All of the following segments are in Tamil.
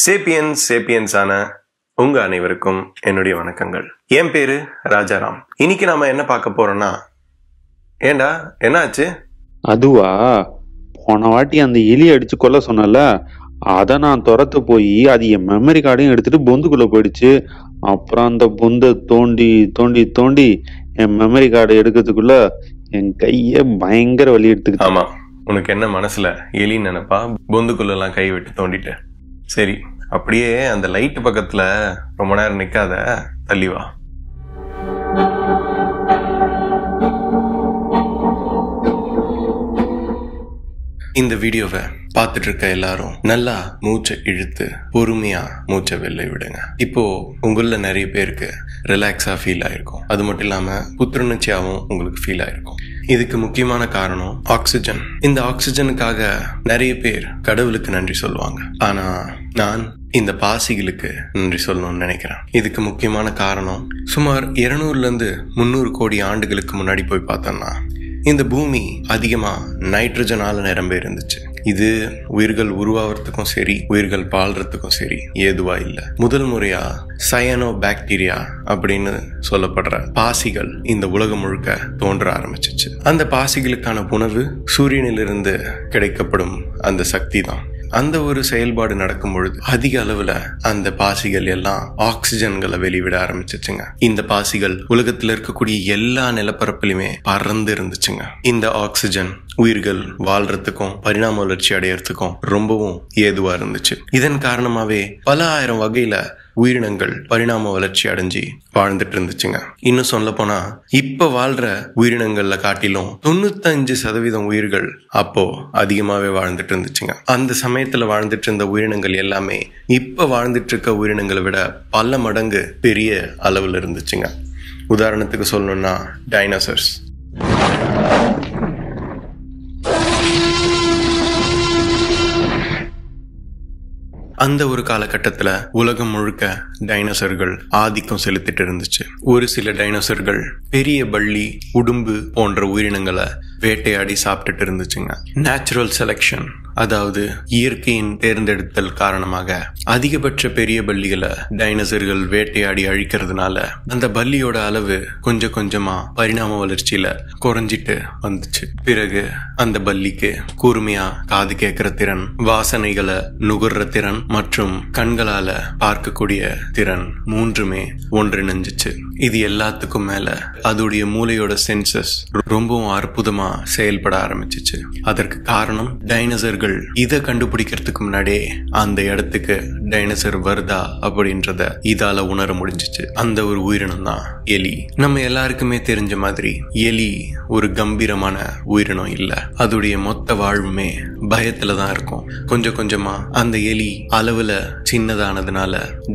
சேப்பியன்ஸான உங்க அனைவருக்கும் என்னுடைய வணக்கங்கள். என் பேரு ராஜாராம். இன்னைக்கு நாம என்ன பார்க்க போறோம்னா, ஏண்டா என்ன ஆச்சு? அதுவா, போன வாட்டி அந்த எலி அடிச்சு கொள்ள சொன்னல, அதை நான் துரத்து போய் அது என் மெமரி கார்டையும் எடுத்துட்டு பொந்துக்குள்ள போயிடுச்சு. அப்புறம் அந்த பொந்தை தோண்டி தோண்டி தோண்டி என் மெமரி கார்டை எடுக்கிறதுக்குள்ள என் கைய பயங்கர வலி எடுத்துக்கிட்டு. ஆமா, உனக்கு என்ன மனசுல எலி நினைப்பா? பொந்துக்குள்ள எல்லாம் கை விட்டு தோண்டிட்டு. சரி, அப்படியே அந்த லைட் பக்கத்துல ரொம்ப நேரம் நிக்காத, தள்ளிவா. இந்த வீடியோவை பார்த்துட்டு இருக்க எல்லாரும் நல்லா மூச்சை இழுத்து பொறுமையா மூச்சை வெளில விடுங்க. இப்போ உங்கள நிறைய பேருக்கு ரிலாக்ஸா ஃபீல் ஆயிருக்கும். அது மட்டும் இல்லாம புத்துணர்ச்சியாவும் உங்களுக்கு ஃபீல் ஆயிருக்கும். இதுக்கு முக்கியமான காரணம் ஆக்சிஜன். இந்த ஆக்சிஜனுக்காக நிறைய பேர் கடவுளுக்கு நன்றி சொல்லுவாங்க. ஆனா நான் இந்த பாசிகளுக்கு நன்றி சொல்லணும்னு நினைக்கிறேன். இதுக்கு முக்கியமான காரணம், சுமார் 200-300 கோடி ஆண்டுகளுக்கு முன்னாடி போய் பார்த்தோம்னா இந்த பூமி அதிகமா நைட்ரஜனால நிரம்பி இருந்துச்சு. இது உயிர்கள் உருவாகிறதுக்கும் சரி, உயிர்கள் பாழ்றதுக்கும் சரி ஏதுவா இல்ல. முதல் முறையா சயனோபாக்டீரியா அப்படின்னு சொல்லப்படுற பாசிகள் இந்த உலகம் முழுக்க தோன்ற ஆரம்பிச்சிச்சு. அந்த பாசிகளுக்கான உணவு சூரியனிலிருந்து கிடைக்கப்படும் அந்த சக்தி தான். அந்த ஒரு செயல்பாடு நடக்கும் பொழுது அதிக அளவுல அந்த பாசிகள் எல்லாம் ஆக்சிஜன்களை வெளிவிட ஆரம்பிச்சிச்சுங்க. இந்த பாசிகள் உலகத்துல இருக்கக்கூடிய எல்லா நிலப்பரப்பிலுமே பறந்து இருந்துச்சுங்க. இந்த ஆக்சிஜன் உயிர்கள் வாழ்றதுக்கும் பரிணாம வளர்ச்சி அடையறதுக்கும் ரொம்பவும் ஏதுவா இருந்துச்சு. இதன் காரணமாவே பல ஆயிரம் வகையில உயிரினங்கள் பரிணாம வளர்ச்சி அடைஞ்சி வாழ்ந்துட்டு இருந்துச்சுங்க. இன்னும் சொல்ல போனா, இப்ப வாழ்ற உயிரினங்கள்ல காட்டிலும் 95% உயிர்கள் அப்போ அதிகமாவே வாழ்ந்துட்டு இருந்துச்சுங்க. அந்த சமயத்துல வாழ்ந்துட்டு இருந்த உயிரினங்கள் எல்லாமே இப்ப வாழ்ந்துட்டு இருக்க உயிரினங்களை விட பல மடங்கு பெரிய அளவுல இருந்துச்சுங்க. உதாரணத்துக்கு சொல்லணும்னா டைனோசர்ஸ். அந்த ஒரு காலகட்டத்தில் உலகம் முழுக்க டைனோசர்கள் ஆதிக்கம் செலுத்திட்டு இருந்துச்சு. ஒரு சில டைனோசர்கள் பெரிய பள்ளி, உடும்பு போன்ற உயிரினங்களை வேட்டையாடி சாப்பிட்டுட்டு இருந்துச்சுங்க. நேச்சுரல் செலெக்ஷன், அதாவது இயற்கையின் தேர்ந்தெடுத்தல் காரணமாக அதிகபட்ச பெரிய பல்லிகளை டைனோசர்கள் வேட்டையாடி அழிக்கிறதுனால அந்த பல்லியோட அளவு கொஞ்சம் கொஞ்சமா பரிணாம வளர்ச்சியில குறைஞ்சிட்டு வந்துச்சு. பிறகு அந்த பல்லிக்கு கூர்மையா காது கேட்கிற திறன், வாசனைகளை நுகர்ற திறன் மற்றும் கண்களால பார்க்கக்கூடிய திறன் மூன்றுமே ஒன்றிணைஞ்சிச்சு. இது எல்லாத்துக்கும் மேல அதோடைய மூளையோட சென்சஸ் ரொம்பவும் அற்புதமா செயல்பட ஆரம்பிச்சிச்சு. அதற்கு காரணம், டைனோசர்கள் இதை கண்டுபிடிக்கிறதுக்கு முன்னாடியே அந்த இடத்துக்கு டைனோசர் வருதா அப்படின்றத இதால உணர முடிஞ்சிச்சு. அந்த ஒரு உயிரினம் தான் எலி. நம்ம எல்லாருக்குமே தெரிஞ்ச மாதிரி எலி ஒரு கம்பீரமான உயிரினம் இல்ல. அதோடைய மொத்த வாழ்வுமே பயத்துல தான் இருக்கும். கொஞ்சம் கொஞ்சமா அந்த எலி அளவுல சின்னதானதுனால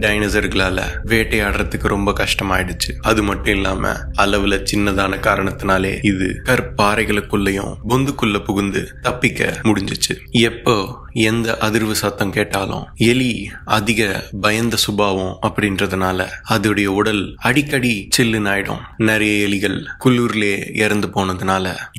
டைனோசர்களால வேட்டையாடுறதுக்கு ரொம்ப கஷ்டமாயிடுச்சு. அது மட்டும் இல்லாம அளவுல சின்னதான காரணத்தினாலே இது கற்பாறைகளுக்குள்ளயும் பொந்துக்குள்ள புகுந்து தப்பிக்க முடிஞ்சிச்சு. எப்போ எந்த அதிர்வு சத்தம் கேட்டாலும் எலி அதிக பயந்த சுபாவம் அப்படின்றதுனால அதோடைய உடல் அடிக்கடி சில்லுன்னு ஆயிடும். நிறைய எலிகள் குள்ளூர்லயே இறந்து போனதுனால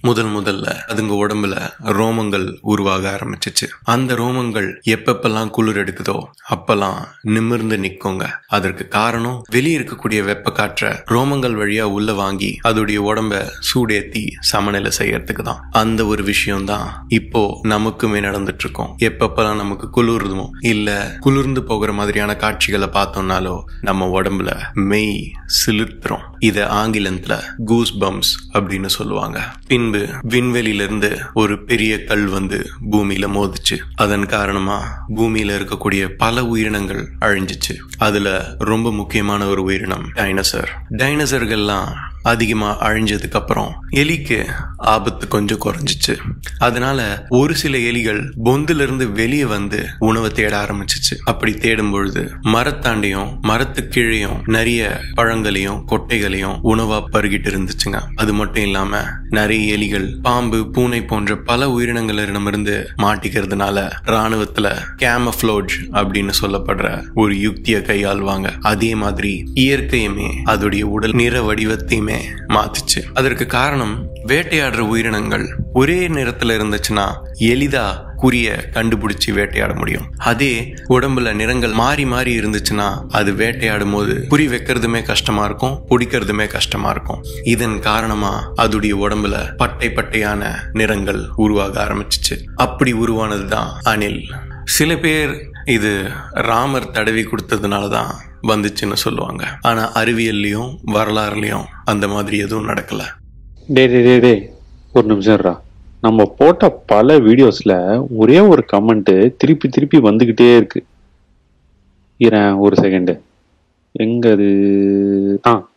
முதல்ல அதுங்க உடம்புல ரோமங்கள் உருவாக ஆரம்பிச்சிச்சு. அந்த ரோமங்கள் எப்பப்பெல்லாம் குளிர் எடுக்குதோ அப்பெல்லாம் நிமிர்ந்து நிக்குங்க. அதற்கு காரணம், வெளியே இருக்கக்கூடிய வெப்ப காற்றை ரோமங்கள் வழியா உள்ள வாங்கி அதோடைய உடம்ப சூடேத்தி சமநிலை செய்யறதுக்கு தான். அந்த ஒரு விஷயம்தான் இப்போ நமக்குமே நடந்துட்டு இருக்கோம். எப்பப்பெல்லாம் நமக்கு குளிர்துமோ இல்ல குளிர்ந்து போகிற மாதிரியான காட்சிகளை பார்த்தோம்னாலோ நம்ம உடம்புல மெய் சிலிர்த்துறோம். இத ஆங்கிலத்துல கூஸ் பம்ப்ஸ் அப்படின்னு சொல்லுவாங்க. பின்பு விண்வெளியிலிருந்து ஒரு பெரிய கல் வந்து பூமியில மோதிச்சு. அதன் காரணமா பூமியில இருக்கக்கூடிய பல உயிரினங்கள் அழிஞ்சிச்சு. அதுல ரொம்ப முக்கியமான ஒரு உயிரினம் டைனோசர். டைனோசர்கள்லாம் அதிகமா அழிஞ்சதுக்கு அப்புறம் எலிக்கு ஆபத்து கொஞ்சம் குறைஞ்சிச்சு. அதனால ஒரு சில எலிகள் பொந்துல இருந்து வெளியே வந்து உணவை தேட ஆரம்பிச்சிச்சு. அப்படி தேடும் பொழுது மரத்தாண்டையும் மரத்து கீழையும் நிறைய பழங்களையும் கொட்டைகளையும் உணவா பருகிட்டு இருந்துச்சுங்க. அது மட்டும் இல்லாம நிறைய எலிகள் பாம்பு, பூனை போன்ற பல உயிரினங்களிடமிருந்து மாட்டிக்கிறதுனால ராணுவத்துல கேமஃப்ளோஜ் அப்படின்னு சொல்லப்படுற ஒரு யுக்தியை கையாள்வாங்க. அதே மாதிரி இயற்கையுமே அதோடைய உடல் நிற வடிவத்தையுமே ஸ்பீஷீஸையுமே மாத்துச்சு. அதற்கு காரணம், வேட்டையாடுற உயிரினங்கள் ஒரே நிறத்துல இருந்துச்சுன்னா எளிதா குறிய கண்டுபிடிச்சு வேட்டையாட முடியும். அதே உடம்புல நிறங்கள் மாறி மாறி இருந்துச்சுன்னா அது வேட்டையாடும் போது குறி வைக்கிறதுமே கஷ்டமா இருக்கும், பிடிக்கிறதுமே கஷ்டமா இருக்கும். இதன் காரணமா அதுடைய உடம்புல பட்டை பட்டையான நிறங்கள் உருவாக ஆரம்பிச்சிச்சு. அப்படி உருவானதுதான் அணில். சில பேர் இது ராமர் தடவி கொடுத்ததுனாலதான் வந்துச்சுன்னு சொல்லுவாங்க. ஆனா அறிவியல்லையும் வரலாறுலயும் அந்த மாதிரி எதுவும் நடக்கல. டே ஒரு நிமிஷம், நம்ம போட்ட பல வீடியோஸ்ல ஒரே ஒரு கமெண்ட் திருப்பி திருப்பி வந்துகிட்டே இருக்கு. ஒரு செகண்ட், எங்க அது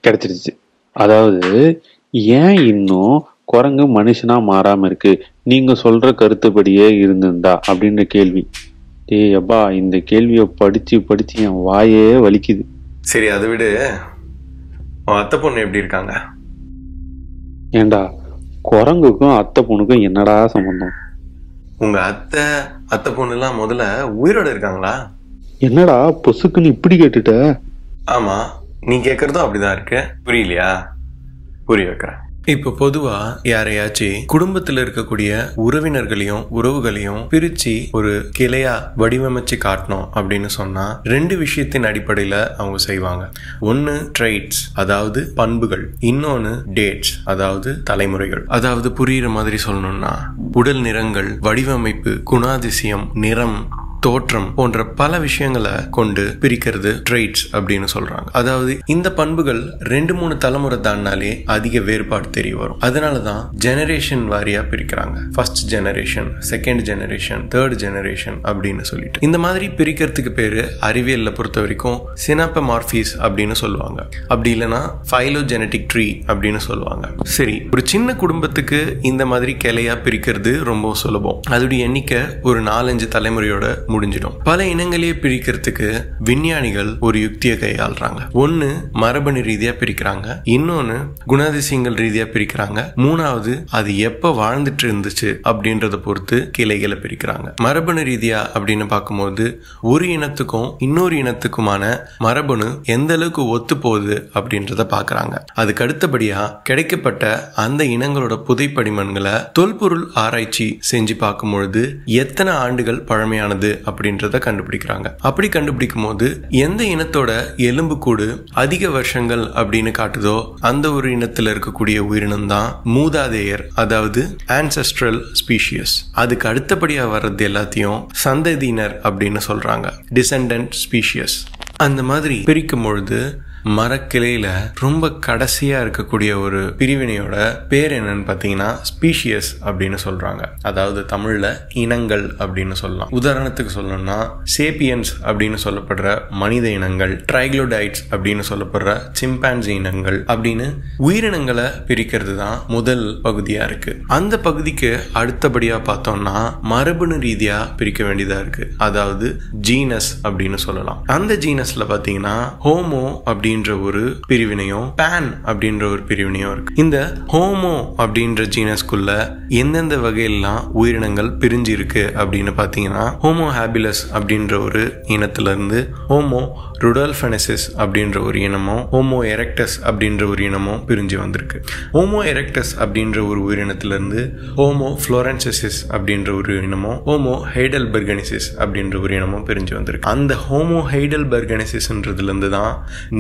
கிடைச்சிருச்சு. அதாவது, ஏன் இன்னும் குரங்கு மனுஷனா மாறாம இருக்கு, நீங்க சொல்ற கருத்துப்படியே இருந்திருந்தா அப்படின்ற கேள்வி. ஏய் அப்பா, இந்த கேள்வியை படிச்சு படிச்சு என் வாயே வலிக்குது. சரி, அதை விட அத்தை பொண்ணு எப்படி இருக்காங்க? ஏண்டா, குரங்குக்கும் அத்தை பொண்ணுக்கும் என்னடா சம்பந்தம்? உங்க அத்தை அத்தை பொண்ணுலாம் முதல்ல உயிரோட இருக்காங்களா? என்னடா பொசுக்குன்னு இப்படி கேட்டுட்ட? ஆமா, நீ கேக்குறதும் அப்படிதான் இருக்கு. புரியலையா? புரிய வைக்கிறேன். இப்ப பொதுவா யாரையாச்சும் குடும்பத்துல இருக்கக்கூடிய உறவினர்களையும் உறவுகளையும் பிரிச்சு ஒரு கிளையா வடிவமைச்சு காட்டணும் அப்படின்னு சொன்னா ரெண்டு விஷயத்தின் அடிப்படையில அவங்க செய்வாங்க. ஒன்னு ட்ரைட்ஸ், அதாவது பண்புகள். இன்னொன்னு டேட்ஸ், அதாவது தலைமுறைகள். அதாவது புரியுற மாதிரி சொல்லணும்னா, உடல் நிறங்கள், வடிவமைப்பு, குணாதிசயம், நிறம், தோற்றம் போன்ற பல விஷயங்களை கொண்டு பிரிக்கிறது ட்ரெய்ட்ஸ் அப்படின்னு சொல்றாங்க. அதாவது இந்த பண்புகள் 2-3 தலைமுறை தாண்டினாலே அதிக வேறுபாடு தெரிய வரும். அதனாலதான் ஜெனரேஷன் வாரியா பிரிக்கிறாங்க. First generation, second generation, third generation அப்படின்னு சொல்லிட்டு இந்த மாதிரி பிரிக்கிறதுக்கு பேரு அறிவியல்ல பொறுத்த வரைக்கும் சினாப்பமார்பிஸ் அப்படின்னு சொல்லுவாங்க. அப்படி இல்லைன்னா ஃபைலோஜெனடிக் ட்ரீ அப்படின்னு சொல்லுவாங்க. சரி, ஒரு சின்ன குடும்பத்துக்கு இந்த மாதிரி கிளையா பிரிக்கிறது ரொம்ப சுலபம். அதோடைய எண்ணிக்கை ஒரு 4-5 தலைமுறையோட முடிஞ்சிடும். பல இனங்களையே பிரிக்கிறதுக்கு விஞ்ஞானிகள் ஒரு யுக்தியை கையாளுறாங்க. ஒன்னு மரபணு ரீதியா பிரிக்கிறாங்க, இன்னொன்னு குணாதிசயங்கள் ரீதியா பிரிக்கிறாங்க, மூணாவது அது எப்ப வாழ்ந்துட்டு இருந்துச்சு அப்படின்றத பொறுத்து கிளைகளை பிரிக்கிறாங்க. மரபணு ரீதியா அப்படின்னு பார்க்கும்போது ஒரு இனத்துக்கும் இன்னொரு இனத்துக்குமான மரபணு எந்த அளவுக்கு ஒத்து போகுது அப்படின்றத பாக்குறாங்க. அதுக்கு அடுத்தபடியா கிடைக்கப்பட்ட அந்த இனங்களோட புதைப்படிமன்களை தொல்பொருள் ஆராய்ச்சி செஞ்சு பார்க்கும் பொழுது எத்தனை ஆண்டுகள் பழமையானது அப்படின்றத கண்டுபிடிக்கிறாங்க. அப்படி கண்டுபிடிக்கும் போது எந்த இனத்தோட எலும்பு கூடு அதிக வருஷங்கள் அப்படின்னு காட்டுதோ அந்த ஒரு இனத்துல இருக்கக்கூடிய உயிரினம் தான் மூதாதையர், அதாவது ஆன்செஸ்ட்ரல் ஸ்பீஷிஸ். அதுக்கு அடுத்தபடியா வர்றது எல்லாத்தையும் சந்ததியினர் அப்படின்னு சொல்றாங்க, டிசெண்டன்ட் ஸ்பீஷிஸ். அந்த மாதிரி பிரிக்கும் பொழுது மரக்கிளையில ரொம்ப கடைசியா இருக்கக்கூடிய ஒரு பிரிவினையோட பேர் என்னன்னு பாத்தீங்கன்னா ஸ்பீஷியஸ் அப்படின்னு சொல்றாங்க. அதாவது தமிழ்ல இனங்கள் அப்படின்னு சொல்லலாம். உதாரணத்துக்கு சொல்லணும்னா சேப்பியன்ஸ் அப்படின்னு சொல்லப்படுற மனித இனங்கள், ட்ரைக்ளோடைட்ஸ் அப்படின்னு சொல்லப்படுற சிம்பான்சி இனங்கள் அப்படின்னு உயிரினங்களை பிரிக்கிறது தான் முதல் பகுதியா இருக்கு. அந்த பகுதிக்கு அடுத்தபடியா பார்த்தோம்னா மரபணு ரீதியா பிரிக்க வேண்டியதா இருக்கு, அதாவது ஜீனஸ் அப்படின்னு சொல்லலாம். அந்த ஜீனஸ்ல பாத்தீங்கன்னா ஹோமோ அப்படின்னு ஒரு பிரிவினையும் பேன் அப்படின்ற ஒரு பிரிவினையும் இருக்கு. இந்த ஹோமோ அப்படின்ற ஜீனஸ்குள்ள எந்தெந்த வகையெல்லாம் உயிரினங்கள் பிரிஞ்சு இருக்கு அப்படின்னு பாத்தீங்கன்னா ஹோமோ ஹாபிலஸ் அப்படின்ற ஒரு இனத்துல இருந்து ஹோமோ ருடோல்ஃபெனசிஸ் அப்படின்ற ஒரு இனமும் ஹோமோ எரெக்டஸ் அப்படின்ற ஒரு இனமும் பிரிஞ்சு வந்திருக்கு. ஹோமோ எரெக்டஸ் அப்படின்ற ஒரு உயிரினத்துல இருந்து ஹோமோ ஃப்ளோரன்செசிஸ் அப்படின்ற ஒரு இனமும் ஹோமோ ஹைடல்பர்கனிசிஸ் அப்படின்ற ஒரு இனமும் பிரிஞ்சு வந்திருக்கு. அந்த ஹோமோ ஹைடல்பர்கனிசிஸ்ன்றதுல இருந்து தான்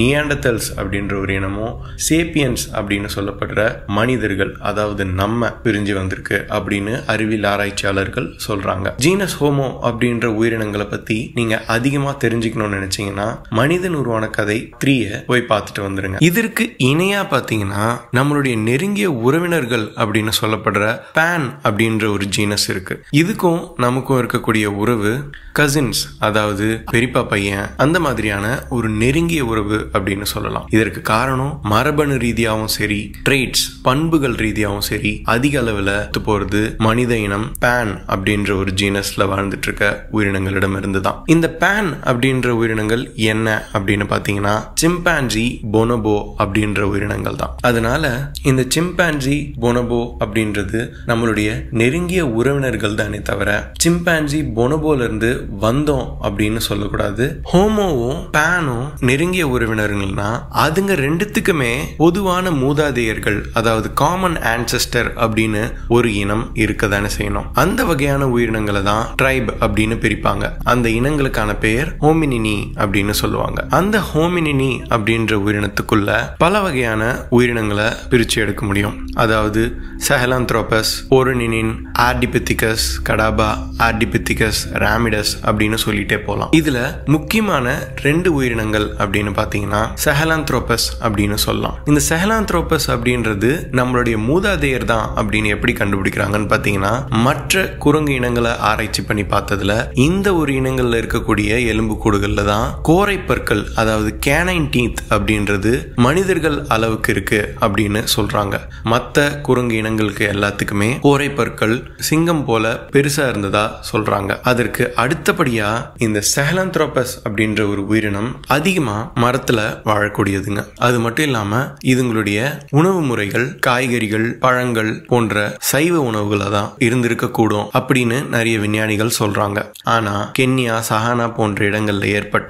நியாண்டர்தல்ஸ் அப்படின்ற ஒரு இனமும் சேப்பியன்ஸ் அப்படின்னு சொல்லப்படுற மனிதர்கள், அதாவது நம்ம, பிரிஞ்சு வந்திருக்கு அப்படின்னு அறிவியல் ஆராய்ச்சியாளர்கள் சொல்றாங்க. ஜீனஸ் ஹோமோ அப்படின்ற உயிரினங்களை பத்தி நீங்க அதிகமா தெரிஞ்சுக்கணும்னு நினைச்சீங்கன்னா மனிதன் உருவான கதை 3 போய் பார்த்துட்டு வந்துருங்க. இதற்கு இணையா பாத்தீங்கன்னா நம்மளுடைய நெருங்கிய உறவினர்கள் அப்படின்னு சொல்லப்படுற பேன் அப்படின்ற ஒரு ஜீனஸ் இருக்கு. இதுக்கும் நமக்கும் இருக்கக்கூடிய உறவு கசின்ஸ், அதாவது பெரியப்பா பையன், அந்த மாதிரியான ஒரு நெருங்கிய உறவு அப்படின்னு சொல்லலாம். இதற்கு காரணம் மரபணு ரீதியாகவும் சரி, ட்ரெய்ட்ஸ் பண்புகள் ரீதியாகவும் சரி, அதிக அளவில் போறது மனித இனம் பேன் அப்படின்ற ஒரு ஜீனஸ்ல வாழ்ந்துட்டு இருக்க உயிரினங்களிடம் இருந்துதான். இந்த பேன் அப்படின்ற உயிரினங்கள் என்ன அப்படின்னு பாத்தீங்கன்னா சிம்பான்சி, போனோபோ அப்படின்ற உயிரினங்கள் தான். அதனால இந்த சிம்பான்சி, போனோபோ அப்படின்றது நம்மளுடைய நெருங்கிய உறவினர்கள் தானே தவிர சிம்பான்சி போனோபோல இருந்து வந்தோம் அப்படின்னு சொல்லக்கூடாது. ஹோமோவும் பேனும் நெருங்கிய உறவினர் பார்த்தீங்கன்னா அதுங்க ரெண்டுத்துக்குமே பொதுவான மூதாதையர்கள் அதாவது காமன் ஆன்செஸ்டர் அப்படின்னு ஒரு இனம் இருக்கதானே செய்யணும். அந்த வகையான உயிரினங்களை தான் ட்ரைப் அப்படின்னு பிரிப்பாங்க. அந்த இனங்களுக்கான பெயர் ஹோமினினி அப்படின்னு சொல்லுவாங்க. அந்த ஹோமினினி அப்படின்ற உயிரினத்துக்குள்ள பல வகையான உயிரினங்களை பிரிச்சு எடுக்க முடியும். அதாவது சஹலாந்த்ரோபஸ், ஓரனினின், ஆர்டிபித்திகஸ் கடாபா, ஆர்டிபித்திகஸ் ராமிடஸ் அப்படின்னு சொல்லிட்டே போலாம். இதுல முக்கியமான ரெண்டு உயிரினங்கள் அப்படின்னு பாத்தீங்கன்னா சஹலாந்த்ரோபஸ் அப்படின்னு சொல்லலாம். இந்த சஹலாந்த்ரோபஸ் அப்படின்றது நம்மளுடைய மூதாதையர் தான் அப்படின்னு எப்படி கண்டுபிடிக்கிறாங்கன்னு பாத்தீங்கன்னா மற்ற குரங்கு இனங்களை ஆராய்ச்சி பண்ணி பார்த்ததுல இந்த ஒரு இனங்கள்ல இருக்கக்கூடிய எலும்பு கூடுகள்ல தான் கோரை பற்கள் அதாவது கேனைன் டீத் அப்படின்றது மனிதர்கள் அளவுக்கு இருக்கு அப்படின்னு சொல்றாங்க. மற்ற குரங்கு இனங்களுக்கு எல்லாத்துக்குமே கோரை பற்கள் சிங்கம் போல பெருசா இருந்ததா சொல்றாங்க. அதற்கு அடுத்தபடியா இந்த சஹலாந்த்ரோபஸ் அப்படின்ற ஒரு உயிரினம் அதிகமா மரத்துல வாழக்கூடியதுங்க. அது மட்டும் இல்லாம இதுங்களுடைய உணவு முறைகள் காய்கறிகள் பழங்கள் போன்ற சைவ உணவுகளை தான் இருந்திருக்க கூடும் அப்படின்னு நிறைய விஞ்ஞானிகள் சொல்றாங்க. ஆனா கென்யா சஹானா போன்ற இடங்கள்ல ஏற்பட்ட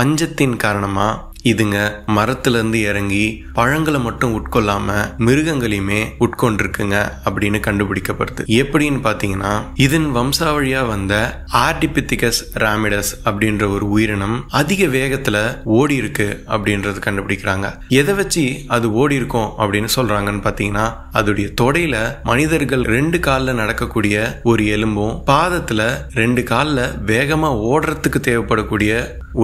பஞ்சத்தின் காரணமா இதுங்க மரத்துல இருந்து இறங்கி பழங்களை மட்டும் உட்கொள்ளாம மிருகங்களையுமே உட்கொண்டிருக்குங்க அப்படின்னு கண்டுபிடிக்கப்படுது. எப்படின்னு பாத்தீங்கன்னா இதன் வம்சாவழியா வந்த ஆர்டிபித்திகஸ் ராமிடஸ் அப்படின்ற ஒரு உயிரினம் அதிக வேகத்துல ஓடி இருக்கு அப்படின்றது கண்டுபிடிக்கிறாங்க. எதை வச்சு அது ஓடி இருக்கும் அப்படின்னு சொல்றாங்கன்னு பாத்தீங்கன்னா அதோடைய தொடையில மனிதர்கள் ரெண்டு காலில் நடக்கக்கூடிய ஒரு எலும்பும் பாதத்துல ரெண்டு காலில் வேகமா ஓடுறதுக்கு தேவைப்படக்கூடிய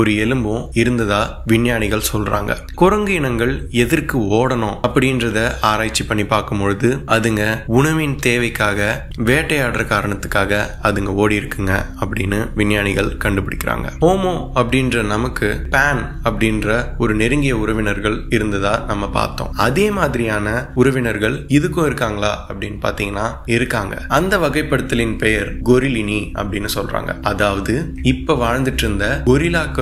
ஒரு எலும்பும் இருந்ததா விஞ்ஞானிகள் சொல்றாங்க. குரங்கு இனங்கள் எதற்கு ஓடணும் அப்படின்றத ஆராய்ச்சி பண்ணி பார்க்கும் பொழுது அதுங்க உணவின் தேவைக்காக வேட்டையாடுற காரணத்துக்காக அதுங்க ஓடி இருக்குங்க அப்படின்னு விஞ்ஞானிகள் கண்டுபிடிக்கிறாங்க. ஹோமோ அப்படின்ற நமக்கு பேன் அப்படின்ற ஒரு நெருங்கிய உறவினர்கள் இருந்ததா நம்ம பார்த்தோம். அதே மாதிரியான உறவினர்கள் இதுக்கும் இருக்காங்களா அப்படின்னு பாத்தீங்கன்னா இருக்காங்க. அந்த வகைப்படுத்தலின் பெயர் கொரிலினி அப்படின்னு சொல்றாங்க. அதாவது இப்ப வாழ்ந்துட்டு இருந்த கொரிலாக்கள்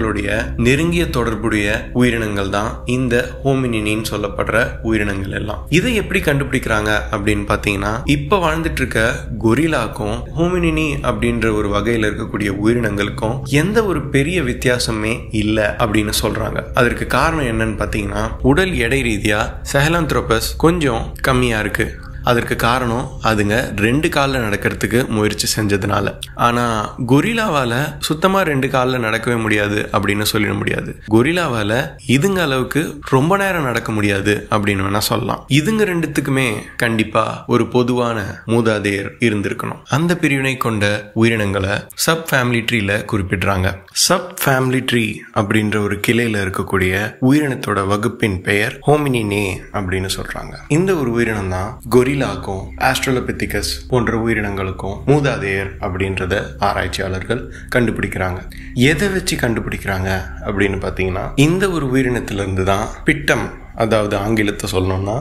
நெருங்கிய தொடர்புடைய உயிரினங்கள் தான் இந்த ஹோமினினின்னு சொல்லப்படுற உயிரினங்கள் எல்லாம். இதை எப்படி கண்டுபிடிக்கிறாங்க அப்படின்னு பாத்தீங்கன்னா இப்ப வாழ்ந்துட்டு இருக்க கொரிலாக்கும் ஹோமினினி அப்படின்ற ஒரு வகையில இருக்கக்கூடிய உயிரினங்களுக்கும் எந்த ஒரு பெரிய வித்தியாசமே இல்ல அப்படின்னு சொல்றாங்க. அதற்கு காரணம் என்னன்னு பாத்தீங்கன்னா உடல் எடை ரீதியா சஹலாந்த்ரோபஸ் கொஞ்சம் கம்மியா இருக்கு. அதற்கு காரணம் அதுங்க ரெண்டு காலில் நடக்கிறதுக்கு முயற்சி செஞ்சதுனால. ஆனால் கொரிலாவால் சுத்தமாக ரெண்டு காலில் நடக்கவே முடியாது அப்படின்னு சொல்லிட முடியாது. கொரிலாவால் இதுங்க அளவுக்கு ரொம்ப நேரம் நடக்க முடியாது அப்படின்னு வேணா சொல்லலாம். இதுங்க ரெண்டுத்துக்குமே கண்டிப்பாக ஒரு பொதுவான மூதாதையர் இருந்திருக்கணும். அந்த பிரிவினை கொண்ட உயிரினங்களை சப் ஃபேமிலி ட்ரீல குறிப்பிடுறாங்க. சப் ஃபேமிலி ட்ரீ அப்படின்ற ஒரு கிளையில் இருக்கக்கூடிய உயிரினத்தோட வகுப்பின் பெயர் ஹோமினினே அப்படின்னு சொல்றாங்க. இந்த ஒரு உயிரினம் தான் கொரிலாக்கும் ஆஸ்ட்ரலோபித்திகஸ் போன்ற உயிரினங்களுக்கும் மூதாதையர் அப்படின்றத ஆராய்ச்சியாளர்கள் கண்டுபிடிக்கிறாங்க. எதை வச்சு கண்டுபிடிக்கிறாங்க அப்படின்னு பார்த்தீங்கன்னா இந்த ஒரு உயிரினத்திலிருந்து தான் பிட்டம் அதாவது ஆங்கிலத்தை சொல்லணும்னா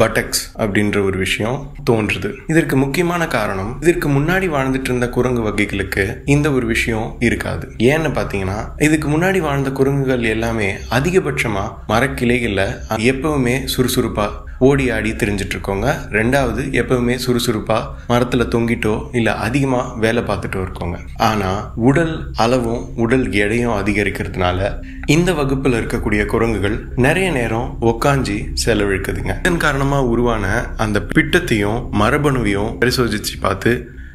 பட்டக்ஸ் அப்படின்ற ஒரு விஷயம் தோன்றுது. இதற்கு முக்கியமான காரணம் இதற்கு முன்னாடி வாழ்ந்துட்டு இருந்த குரங்கு வகைகளுக்கு இந்த ஒரு விஷயம் இருக்காது. ஏன்னு பார்த்தீங்கன்னா இதுக்கு முன்னாடி வாழ்ந்த குரங்குகள் எல்லாமே அதிகபட்சமாக மரக்கிளைகளில் எப்பவுமே சுறுசுறுப்பாக ஓடி ஆடி தெரிஞ்சிட்டு இருக்கோங்க. ரெண்டாவது எப்பவுமே சுறுசுறுப்பா மரத்துல தொங்கிட்டோ இல்ல அதிகமா வேலை பார்த்துட்டோ இருக்கோங்க. ஆனா உடல் அளவும் உடல் எடையும் அதிகரிக்கிறதுனால இந்த வகுப்புல இருக்கக்கூடிய குரங்குகள் நிறைய நேரம் உக்காஞ்சி செலவழிக்குதுங்க. இதன் காரணமா உருவான அந்த பிட்டத்தையும் மரபணுவையும் பரிசோதிச்சு பார்த்து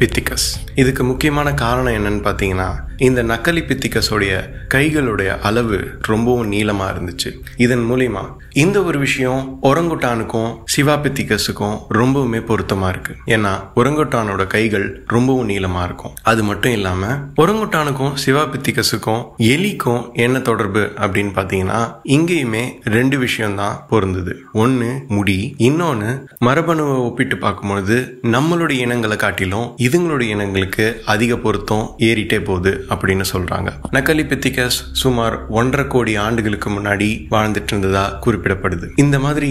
பித்திகஸ். இதுக்கு முக்கியமான காரணம் என்னன்னு பாத்தீங்கன்னா இந்த நக்கலி பித்திகஸோடைய கைகளுடைய அளவு ரொம்பவும் நீளமா இருந்துச்சு. இதன் மூலியமா இந்த ஒரு விஷயம் ஒரங்குட்டானுக்கும் சிவாபித்திகஸுக்கும் ரொம்பவுமே பொருத்தமா இருக்கு. ஏன்னா ஒரங்குட்டானோட கைகள் ரொம்பவும் நீளமா இருக்கும். அது மட்டும் இல்லாம ஒரங்குட்டானுக்கும் சிவாபித்திகஸுக்கும் எலிக்கும் என்ன தொடர்பு அப்படின்னு பாத்தீங்கன்னா இங்கேயுமே ரெண்டு விஷயம்தான் பொருந்தது. ஒன்னு முடி, இன்னொன்னு மரபணுவை ஒப்பிட்டு பார்க்கும்பொழுது நம்மளுடைய இனங்களை காட்டிலும் இதுங்களுடைய இனங்களுக்கு அதிக பொருத்தம் ஏறிட்டே போகுது அப்படின்னு சொல்றாங்க. நக்கலிபித்திகஸ் சுமார் 1.5 கோடி ஆண்டுகளுக்கு முன்னாடி வாழ்ந்துட்டு இருந்ததா குறிப்பிடப்படுது. இந்த மாதிரி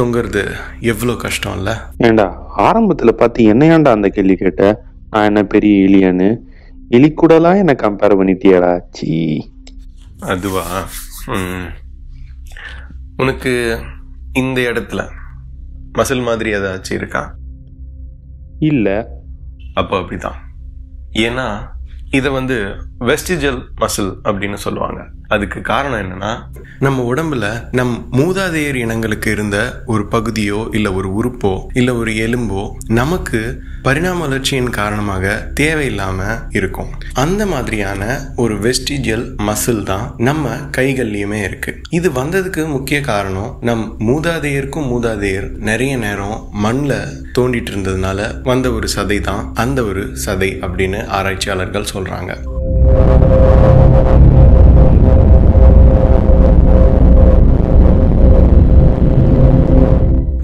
தொங்குறது எவ்வளவு கஷ்டம் இல்ல? ஏண்டா ஆரம்பத்துல பார்த்து என்னையாண்டா அந்த கேள்வி கேட்ட? நான் என்ன பெரிய எலியானு? எலி கூடலாம் என்ன கம்பேர் பண்ணிட்டியடா? சீ. அதுவா உனக்கு இந்த இடத்துல மசில் மாதிரி ஏதாச்சும் இருக்கா? இல்ல. அப்போ அப்படிதான். ஏன்னா இதை வெஸ்டிஜியல் மசில் அப்படின்னு சொல்லுவாங்க. அதுக்கு காரணம் என்னன்னா, நம்ம உடம்புல நம் மூதாதையர் இனங்களுக்கு இருந்த ஒரு பகுதியோ இல்ல ஒரு உறுப்போ இல்ல ஒரு எலும்போ நமக்கு பரிணாம வளர்ச்சியின் காரணமாக தேவையில்லாம இருக்கும். அந்த மாதிரியான ஒரு வெஸ்டிஜியல் மசில் தான் நம்ம கைகள்லயுமே இருக்கு. இது வந்ததுக்கு முக்கிய காரணம் நம் மூதாதையருக்கும் மூதாதையர் நிறைய நேரம் மண்ல தோண்டிட்டு இருந்ததுனால வந்த ஒரு சதை தான் அந்த ஒரு சதை அப்படின்னு ஆராய்ச்சியாளர்கள் சொல்றாங்க.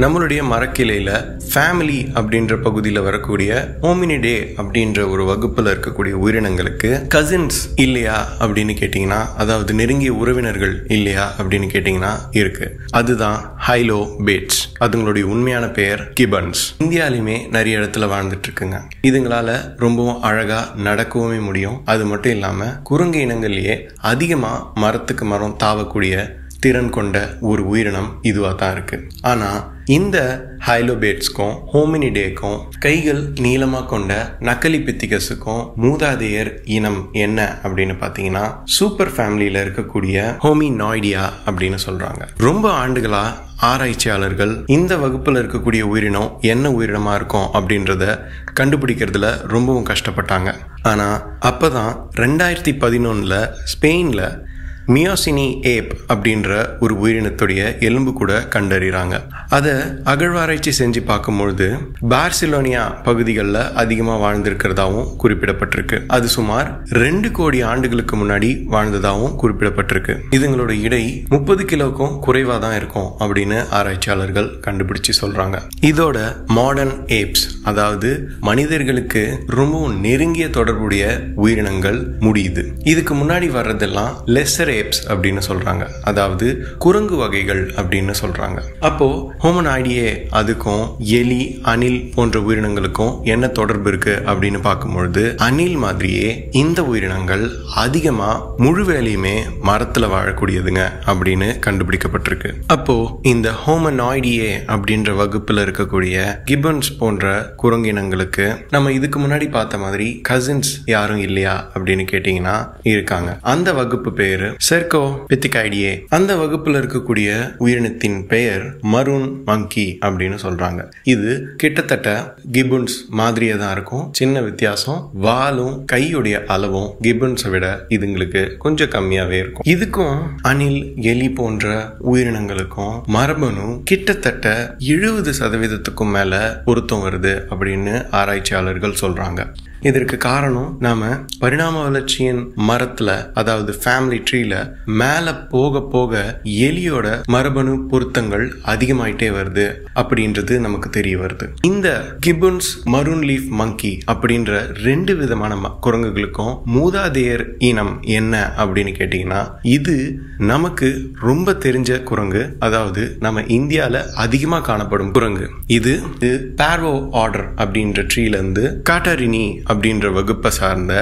நம்மளுடைய மரக்கிளையில ஃபேமிலி அப்படின்ற பகுதியில் வரக்கூடிய ஹோமினிடே அப்படின்ற ஒரு வகுப்புல இருக்கக்கூடிய உயிரினங்களுக்கு கசின்ஸ் இல்லையா அப்படின்னு கேட்டீங்கன்னா, அதாவது நெருங்கிய உறவினர்கள் இல்லையா அப்படின்னு கேட்டீங்கன்னா இருக்கு. அதுதான் ஹைலோ பேட்ஸ். அதுங்களுடைய உண்மையான பெயர் கிபன்ஸ். இந்தியாலையுமே நிறைய இடத்துல வாழ்ந்துட்டு இருக்குங்க. இதுங்களால ரொம்பவும் அழகா நடக்கவுமே முடியும். அது மட்டும் இல்லாம குரங்கு இனங்கள்லயே அதிகமா மரத்துக்கு மரம் தாவக்கூடிய திறன் கொண்ட ஒரு உயிரினம் இதுவாக தான் இருக்கு. ஆனால் இந்த ஹைலோபேட்ஸ்க்கும் ஹோமினிடேக்கும் கைகள் நீளமாக கொண்ட நக்கலிபித்திகஸுக்கும் மூதாதையர் இனம் என்ன அப்படின்னு பார்த்தீங்கன்னா, சூப்பர் ஃபேமிலியில் இருக்கக்கூடிய ஹோமினாய்டியா அப்படின்னு சொல்கிறாங்க. ரொம்ப ஆண்டுகளாக ஆராய்ச்சியாளர்கள் இந்த வகுப்பில் இருக்கக்கூடிய உயிரினம் என்ன உயிரினமாக இருக்கும் அப்படின்றத கண்டுபிடிக்கிறதுல ரொம்பவும் கஷ்டப்பட்டாங்க. ஆனால் அப்போ தான் 2011 ஸ்பெயினில் மியோசினி ஏப் அப்படின்ற ஒரு உயிரினத்துடைய எலும்பு கூட கண்டறிகிறாங்க. அதை அகழ்வாராய்ச்சி செஞ்சு பார்க்கும்பொழுது பார்சிலோனியா பகுதிகளில் அதிகமாக வாழ்ந்திருக்கிறதாகவும் குறிப்பிடப்பட்டிருக்கு. அது சுமார் 2 கோடி ஆண்டுகளுக்கு முன்னாடி வாழ்ந்ததாகவும் குறிப்பிடப்பட்டிருக்கு. இதுங்களோட இடை 30 கிலோக்கும் குறைவாக தான் இருக்கும் அப்படின்னு ஆராய்ச்சியாளர்கள் கண்டுபிடிச்சு சொல்றாங்க. இதோட மாடர்ன் ஏப்ஸ், அதாவது மனிதர்களுக்கு ரொம்பவும் நெருங்கிய தொடர்புடைய உயிரினங்கள் முடியுது. இதுக்கு முன்னாடி வர்றதெல்லாம் லெசர் ஏப்ஸ் அப்படின்னு சொல்றாங்க, அதாவது குரங்கு வகைகள் அப்படின்னு சொல்றாங்க. அப்போ ஹோமனாய்டியே அதுக்கும் எலி, அணில் போன்ற உயிரினங்களுக்கும் என்ன தொடர்பு இருக்கு அப்படின்னு பார்க்கும்பொழுது, அணில் மாதிரியே இந்த உயிரினங்கள் அதிகமா முழு வேலையுமே மரத்துல வாழக்கூடியதுங்க அப்படின்னு கண்டுபிடிக்கப்பட்டிருக்கு. அப்போ இந்த ஹோமனாய்டியே அப்படின்ற வகுப்புல இருக்கக்கூடிய கிபன்ஸ் போன்ற குரங்கினங்களுக்கு நம்ம இதுக்கு முன்னாடி பார்த்த மாதிரி கசின்ஸ் யாரும் இல்லையா அப்படின்னு கேட்டீங்கன்னா இருக்காங்க. அந்த வகுப்பு பேர் சர்கோபித்திகைடியே. அந்த வகுப்புல இருக்கக்கூடிய உயிரினத்தின் பெயர் மரூன் மங்கி அப்படின்னு சொல்றாங்க. இது கிட்டத்தட்ட கிபன்ஸ் மாதிரியே தான் இருக்கும். சின்ன வித்தியாசம், வாலும் கையுடைய அளவும் கிபன்ஸை விட இதுங்களுக்கு கொஞ்சம் கம்மியாவே இருக்கும். இதுக்கும் அணில், எலி போன்ற உயிரினங்களுக்கும் மரபணு கிட்டத்தட்ட 70%க்கும் மேல பொருத்தம் வருது அப்படின்னு ஆராய்ச்சியாளர்கள் சொல்றாங்க. இதற்கு காரணம் நாம பரிணாம வளர்ச்சியின் மரத்துல, அதாவது ஃபேமிலி ட்ரீல மேல போக போக எலியோட மரபணு பொருத்தங்கள் அதிகமாயிட்டே வருது அப்படின்றது நமக்கு தெரிய வருது. இந்த கிபன்ஸ், மரூன் லீஃப் மங்கி அப்படின்ற 2 விதமான குரங்குகளுக்கும் மூதாதையர் இனம் என்ன அப்படின்னு கேட்டீங்கன்னா, இது நமக்கு ரொம்ப தெரிஞ்ச குரங்கு, அதாவது நம்ம இந்தியால அதிகமா காணப்படும் குரங்கு. இது பார்வோ ஆர்டர் அப்படின்ற ட்ரீல இருந்து பிளாட்டரினி அப்படின்ற வகுப்பை சார்ந்த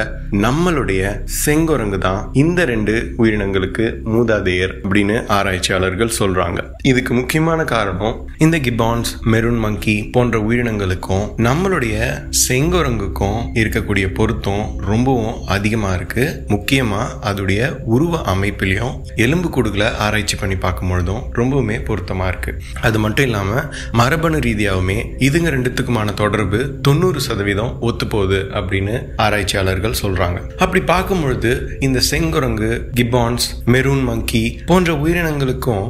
நம்மளுடைய செங்குரங்கு தான் இந்த 2 உயிரினங்களுக்கு மூதாதையர் அப்படின்னு ஆராய்ச்சியாளர்கள் சொல்றாங்க. இதுக்கு முக்கியமான காரணம் இந்த கிபான்ஸ், மெரூன் மங்கி போன்ற உயிரினங்களுக்கும் நம்மளுடைய செங்குரங்குக்கும் இருக்கக்கூடிய பொருத்தம் ரொம்பவும் அதிகமா இருக்கு. முக்கியமா அதோடைய உருவ அமைப்பிலையும் எலும்பு கூடுகளை ஆராய்ச்சி பண்ணி பார்க்கும் பொழுதும் ரொம்பவுமே பொருத்தமா இருக்கு. அது மட்டும் இல்லாம மரபணு ரீதியாகவுமே இதுங்க 2த்துக்குமான தொடர்பு 90% ஒத்து போகுது அப்படின்னு ஆராய்ச்சியாளர்கள் சொல்றாங்க. அப்படி பார்க்கும் பொழுது இந்த செங்குரங்கு, கிபான்ஸ், மெரூன் மங்கி போன்ற உயிரினங்களுக்கும்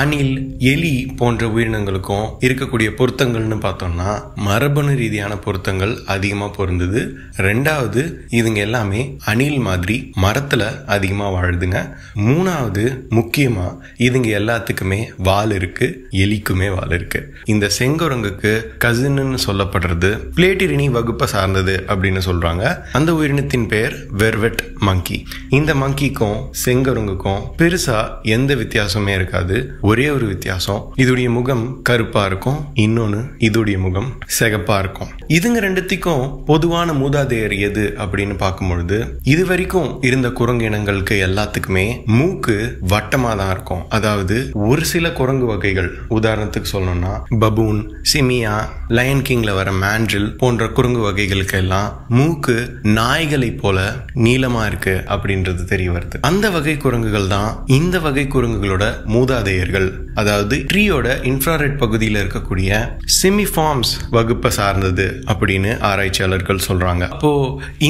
அணில், எலி போன்ற உயிரினங்களுக்கும் இருக்கக்கூடிய பொருத்தங்கள்னு பார்த்தோம்னா, மரபணு ரீதியான பொருத்தங்கள் அதிகமா பொருந்தது. 2வது, இதுங்க எல்லாமே அணில் மாதிரி மரத்துல அதிகமா வாழுதுங்க. 3வது, முக்கியமா இதுங்க எல்லாத்துக்குமே வால் இருக்கு, எலிக்குமே வால் இருக்கு. இந்த செங்குரங்குக்கு கசின்னு சொல்லப்படுறது பிளேட்டிரினி வகுப்பை சார்ந்தது அப்படின்னு அப்படின்னு சொல்றாங்க. அந்த உயிரினத்தின் பெயர் வெர்வெட் மங்கி. இந்த மங்கிக்கும் செங்கருங்குக்கும் பெருசா எந்த வித்தியாசமே இருக்காது. ஒரே ஒரு வித்தியாசம், இதோடைய முகம் கருப்பா இருக்கும், இன்னொன்னு இதோடைய முகம் சிகப்பா இருக்கும். இதுங்க ரெண்டுத்திக்கும் பொதுவான மூதாதையர் எது அப்படின்னு பார்க்கும்பொழுது, இது வரைக்கும் இருந்த குரங்கு இனங்களுக்கு எல்லாத்துக்குமே மூக்கு வட்டமா தான் இருக்கும். அதாவது ஒரு சில குரங்கு வகைகள், உதாரணத்துக்கு சொல்லணும்னா பபூன், சிமியா, லயன் கிங்ல வர மாண்டில் போன்ற குரங்கு வகைகளுக்கு எல்லாம் மூக்கு நாய்களை போல நீளமா இருக்கு அப்படின்றது தெரிய வருது. அந்த வகை குரங்குகள் தான் இந்த வகை குரங்குகளோட மூதாதையர்கள். அதாவது ட்ரீயோட இன்ஃப்ராரெட் பகுதியில் இருக்கக்கூடிய சிமிஃபார்ம்ஸ் வகுப்பை சார்ந்தது அப்படின்னு ஆராய்ச்சியாளர்கள் சொல்றாங்க. அப்போ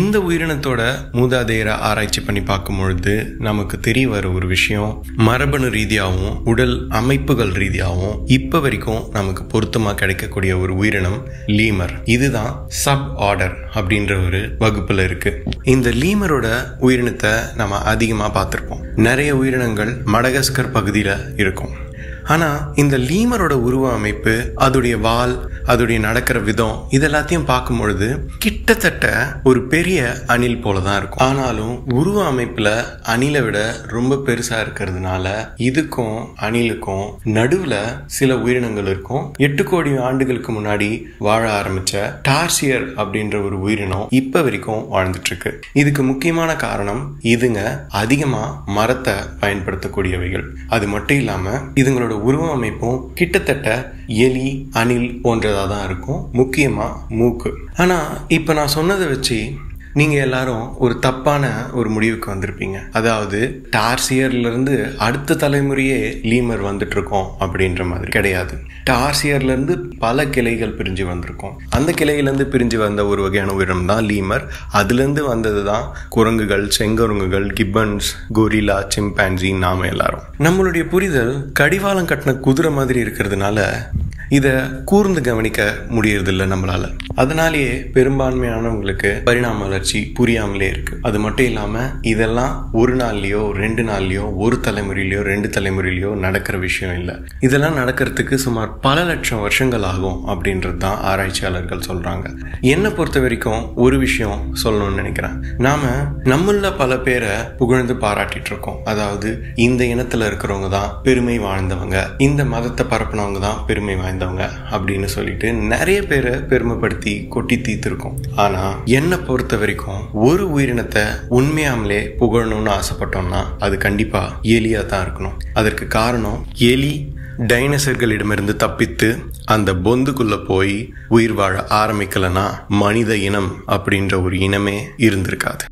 இந்த உயிரினத்தோட மூதாதையரை ஆராய்ச்சி பண்ணி பார்க்கும் பொழுது நமக்கு தெரிய வர ஒரு விஷயம், மரபணு ரீதியாகவும் உடல் அமைப்புகள் ரீதியாகவும் இப்ப வரைக்கும் நமக்கு பொருத்தமா கிடைக்கக்கூடிய ஒரு உயிரினம் லீமர். இதுதான் சப் ஆர்டர் அப்படின்ற ஒரு வகுப்புல இருக்கு. இந்த லீமரோட உயிரினத்தை நம்ம அதிகமா பார்த்திருப்போம். நிறைய உயிரினங்கள் மடகாஸ்கர் பகுதியில இருக்கும். ஆனா இந்த லீமரோட உருவ அமைப்பு, அதோடைய வால், அதோடைய நடக்கிற விதம், இதெல்லாத்தையும் பார்க்கும் பொழுது கிட்டத்தட்ட ஒரு பெரிய அணில் போலதான் இருக்கும். ஆனாலும் உருவ அமைப்புல அணிலை விட ரொம்ப பெருசா இருக்கிறதுனால இதுக்கும் அணிலுக்கும் நடுவுல சில உயிரினங்கள் இருக்கும். 8 கோடி ஆண்டுகளுக்கு முன்னாடி வாழ ஆரம்பிச்ச டார்சியர் அப்படின்ற ஒரு உயிரினம் இப்ப வரைக்கும் வாழ்ந்துட்டு இருக்கு. இதுக்கு முக்கியமான காரணம், இதுங்க அதிகமா மரத்தை பயன்படுத்தக்கூடியவைகள். அது மட்டும் இல்லாம இதுங்களோட உருவ அமைப்பும் கிட்டத்தட்ட எலி, அணில் போன்றதா தான் இருக்கும், முக்கியமா மூக்கு. ஆனா இப்ப நான் சொன்னதை வச்சு நீங்க எல்லாரும் ஒரு தப்பான ஒரு முடிவுக்கு வந்திருப்பீங்க. அதாவது டார்சியர்ல இருந்து அடுத்த தலைமுறையே லீமர் வந்துட்டு இருக்கோம் அப்படின்ற மாதிரி கிடையாது. டார்சியர்ல இருந்து பல கிளைகள் பிரிஞ்சு வந்திருக்கும். அந்த கிளையில இருந்து பிரிஞ்சு வந்த ஒரு வகையான உயிரினம் தான் லீமர். அதுல இருந்து வந்ததுதான் குரங்குகள், செங்கருங்குகள், கிப்பன்ஸ், கொரிலா, சிம்பான்சி, நாம எல்லாரும். நம்மளுடைய புரிதல் கடிவாளம் கட்டின குதிரை மாதிரி இருக்கிறதுனால இதை கூர்ந்து கவனிக்க முடியறதில்லை நம்மளால. அதனாலேயே பெரும்பான்மையானவங்களுக்கு பரிணாம வளர்ச்சி புரியாமலே இருக்கு. அது மட்டும் இல்லாம இதெல்லாம் ஒரு நாள்லயோ 2 நாள்லயோ 1 தலைமுறையிலயோ 2 தலைமுறையிலயோ நடக்கிற விஷயம் இல்லை. இதெல்லாம் நடக்கிறதுக்கு சுமார் பல லட்சம் வருஷங்கள் ஆகும் அப்படின்றது தான் ஆராய்ச்சியாளர்கள் சொல்றாங்க. என்னை பொறுத்த வரைக்கும் ஒரு விஷயம் சொல்லணும்னு நினைக்கிறேன். நாம நம்மள பல பேரை புகழ்ந்து பாராட்டிட்டு இருக்கோம். அதாவது இந்த இனத்துல இருக்கிறவங்க தான் பெருமை வாழ்ந்தவங்க, இந்த மதத்தை பரப்பினவங்க தான் பெருமை வாய்ந்தவங்க அப்படின்னு சொல்லிட்டு நிறைய பேரை பெருமைப்படுத்தி கொட்டி தீர்த்திருக்கோம். ஆனா என்ன பொறுத்த வரைக்கும் ஒரு உயிரினத்தை உண்மையாமலே புகழணும்னு ஆசைப்பட்டோம்னா அது கண்டிப்பா எலியா தான் இருக்கணும். அதற்கு காரணம், எலி டைனோசர்களிடமிருந்து தப்பித்து அந்த பொந்துக்குள்ள போய் உயிர் வாழ ஆரம்பிக்கலன்னா மனித இனம் அப்படின்ற ஒரு இனமே இருந்திருக்காது.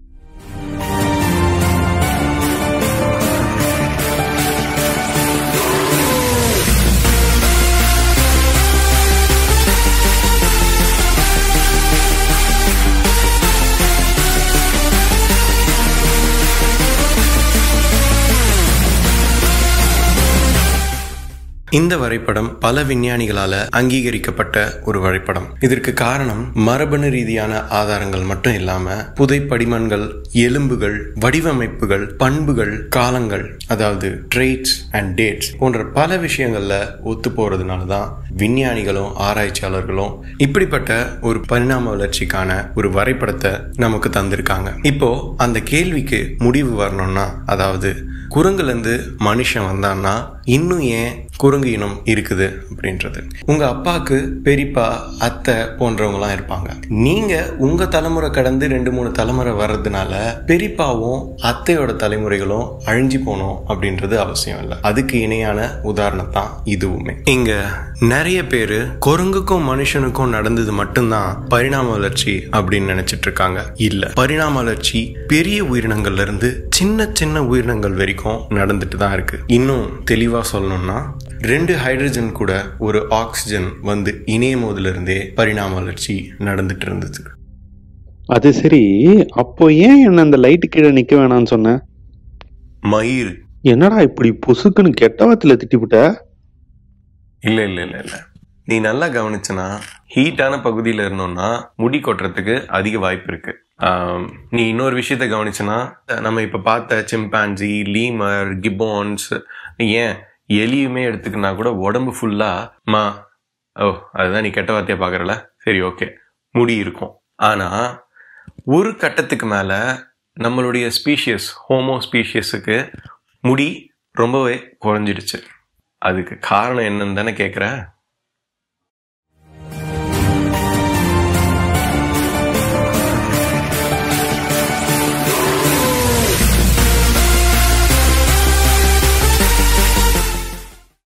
இந்த வரைபடம் பல விஞ்ஞானிகளால அங்கீகரிக்கப்பட்ட ஒரு வரைபடம். இதற்கு காரணம் மரபணு ரீதியான ஆதாரங்கள் மட்டும் இல்லாம புதை படிமங்கள், எலும்புகள், வடிவமைப்புகள், பண்புகள், காலங்கள், அதாவது ட்ரெய்ட்ஸ் அண்ட் டேட்ஸ் போன்ற பல விஷயங்கள்ல ஒத்து போறதுனால தான் விஞ்ஞானிகளும் ஆராய்ச்சியாளர்களும் இப்படிப்பட்ட ஒரு பரிணாம வளர்ச்சிக்கான ஒரு வரைபடத்தை நமக்கு தந்திருக்காங்க. இப்போ அந்த கேள்விக்கு முடிவு வரணும்னா, அதாவது குரங்குலேருந்து மனுஷன் வந்தான்னா இன்னும் ஏன் குரங்கு இனம் இருக்குது அப்படின்றது. உங்க அப்பாவுக்கு பெரியப்பா, அத்தை போன்றவங்கலாம் இருப்பாங்க. நீங்க உங்க தலைமுறை கடந்து 2-3 தலைமுறை வர்றதுனால பெரியப்பாவும் அத்தையோட தலைமுறைகளும் அழிஞ்சு போனோம் அப்படின்றது அவசியம் இல்லை. அதுக்கு இணையான உதாரணம் தான் இதுவுமே. இங்க நிறைய பேரு குரங்குக்கும் மனுஷனுக்கும் நடந்தது மட்டும்தான் பரிணாம வளர்ச்சி அப்படின்னு நினைச்சிட்டு இருக்காங்க. இல்ல, பரிணாம வளர்ச்சி பெரிய உயிரினங்கள்ல இருந்து சின்ன உயிரினங்கள் வரைக்கும் நடந்துட்டு தான் இருக்கு. இன்னும் தெளிவா சொல்லணும்னா 2 ஹைட்ரஜன் கூட ஒரு ஆக்சிஜன் வந்து இணையும் போதிலிருந்தே பரிணாம வளர்ச்சி நடந்துட்டு இருந்தது. அது சரி, அப்போ ஏன் என்ன அந்த லைட் கீழே நிக்க வேணாம்னு சொன்ன? மயிர் என்னடா இப்படி பொசுக்குன்னு கெட்ட வார்த்தையில திட்டிவிட்ட? இல்ல, நீ நல்லா கவனிச்சனா ஹீட்டான பகுதியில இருந்தோம்னா முடி கொட்டுறதுக்கு அதிக வாய்ப்பு இருக்கு. நீ இன்னொரு விஷயத்த கவனிச்சனா, நம்ம இப்ப பார்த்த சிம்பான்சி, லீமர், கிப்பன்ஸ், ஏன் எலியுமே எடுத்துக்கினா கூட உடம்பு ஃபுல்லா மா அதுதான் நீ கெட்ட வார்த்தையா பாக்குறல, சரி ஓகே, முடி இருக்கும். ஆனா ஒரு கட்டத்துக்கு மேல நம்மளுடைய ஸ்பீஷியஸ் ஹோமோ ஸ்பீஷியஸுக்கு முடி ரொம்பவே குறைஞ்சிடுச்சு. அதுக்கு காரணம் என்னன்னு தானே கேட்குறேன்.